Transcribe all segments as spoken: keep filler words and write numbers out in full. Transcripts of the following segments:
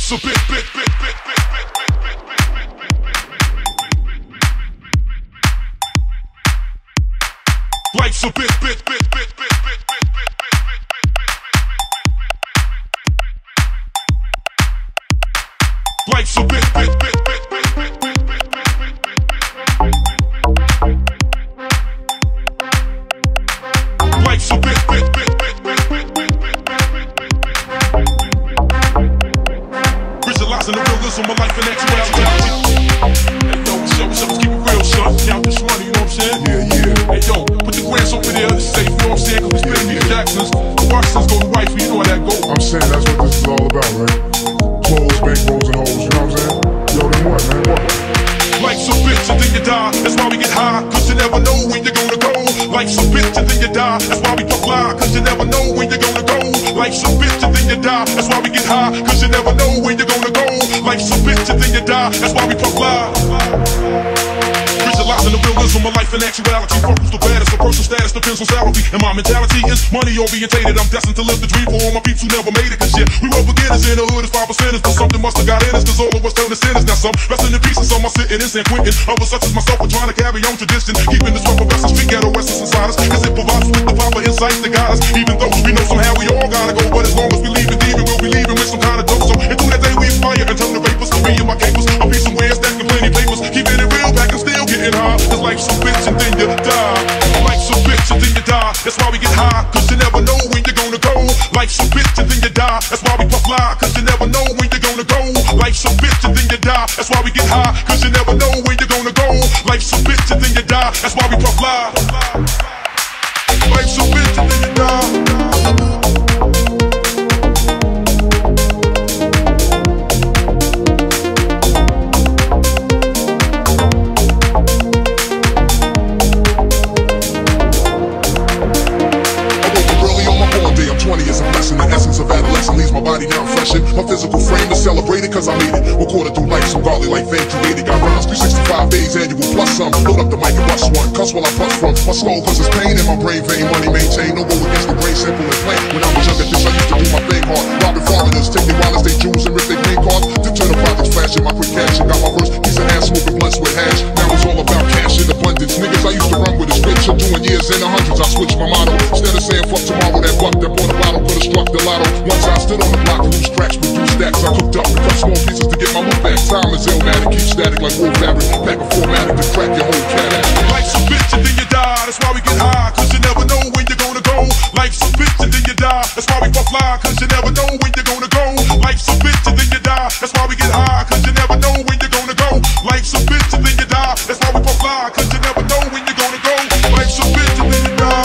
strikes a bit, bit, bit, bit, bit, bit, bit, bit, bit, bit, bit, bit, bit, bit, bit, bit, Likes a bit, bit, bit, bit, bit, bit, bit, bit, bit, bit, bit, bit. Likes a bit, bit, bit, bit, bit, bit, bit, bit, bit. Visualizing the realism of life and that's what I'm down with. Hey yo, what's up, what's up, let's keep it real, son. Count this money, you know what I'm saying? Yeah, yeah. Hey yo, put the grass over there, it's safe, you know what I'm saying? Cause we spend these Jacksons, the Watsons go to wife, you know how that go. I'm saying that's what this is all about, right? Clothes, bankrolls, and hoes, you know what I'm saying? Yo, then what, man, what? Life's a bitch and then you die, that's why we get high, cause you never know when you're gonna go. Life's a bitch and then you die, that's why we fuck lie, cause you never know when you're gonna go. Life's a bitch and then you die, that's why we get high, cause you never know when you're gonna go. Life's a bitch and then you die, that's why we fuck lie. Visualizing the realism of life and actuality. Fuck who's the baddest, the personal status depends on salary. And my mentality is money orientated. I'm destined to live the dream for all my peeps who never made it. Cause shit, we were beginners in the hood as five percenters. But something must have got in us, cause all of us turned to sinners. Now some resting in peace and some are sitting in San Quentin. Others such as myself are trying to carry on tradition, keeping this rough of us and street ghetto essence inside us. Cause it provides with the proper insights that got us. Even though we know somehow we all gotta go, but as long as we leave it deep, and we'll be leaving with some kind of dope. So until that day we inspire and turn the vapors to me and my capers. I'll be somewhere stacking plenty papers, keeping it real, back and still getting high, cause life's a bitch and then you die. Life's a bitch and then you die, that's why we get high, cause you never know when you're gonna go. Life's a bitch and then you die, that's why we puff lie, cause you never know when you're gonna go. Life's a bitch and then you die, that's why we get high, cause you never know when you're gonna go. Life's a bitch and then you die, that's why we puff lie. Life's a bitch and then you die. My physical frame is celebrated cause I made it. Recorded through life, some godly life ain't created. Got rhymes, three sixty-five days, annual plus some. Load up the mic and bust one, cuss while I bust from. My soul cause it's pain in my brain vein. Money maintained, no go against the grain, simple and plain. When I was young at this, I used to do my thing hard. Robbing foreigners, taking wallets, they Jews and rip their green cards. Dip to the projects, flashing my quick cash. And got my verse, he's an ass smoking blunts with hash. Now it's all about cash in abundance. Niggas I used to run with is rich, I'm doing years in the hundreds. I switched my motto, instead of saying fuck tomorrow, that buck that bought a bottle could've struck the lotto. Once I stood on the block, loose tracks with two stacks. I cooked up and cut small pieces to get my loot back. Time is illmatic, keep static like wool fabric. Pack a formatic to crack your whole cat ass. Life's a bitch and then you die, that's why we get high, cause you never know when you're gonna go. Life's a bitch and then you die, that's why we fuck lie, cause you never know when you're gonna go. Life's a bitch and then you die, that's why we get high, cause you never know when you're gonna go. Life's a bitch and then you die, that's why we fuck lie, cause you never know when you're gonna go. Life's a bitch and then you die.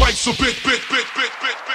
Life's a bit, bit, bit, bit, bit.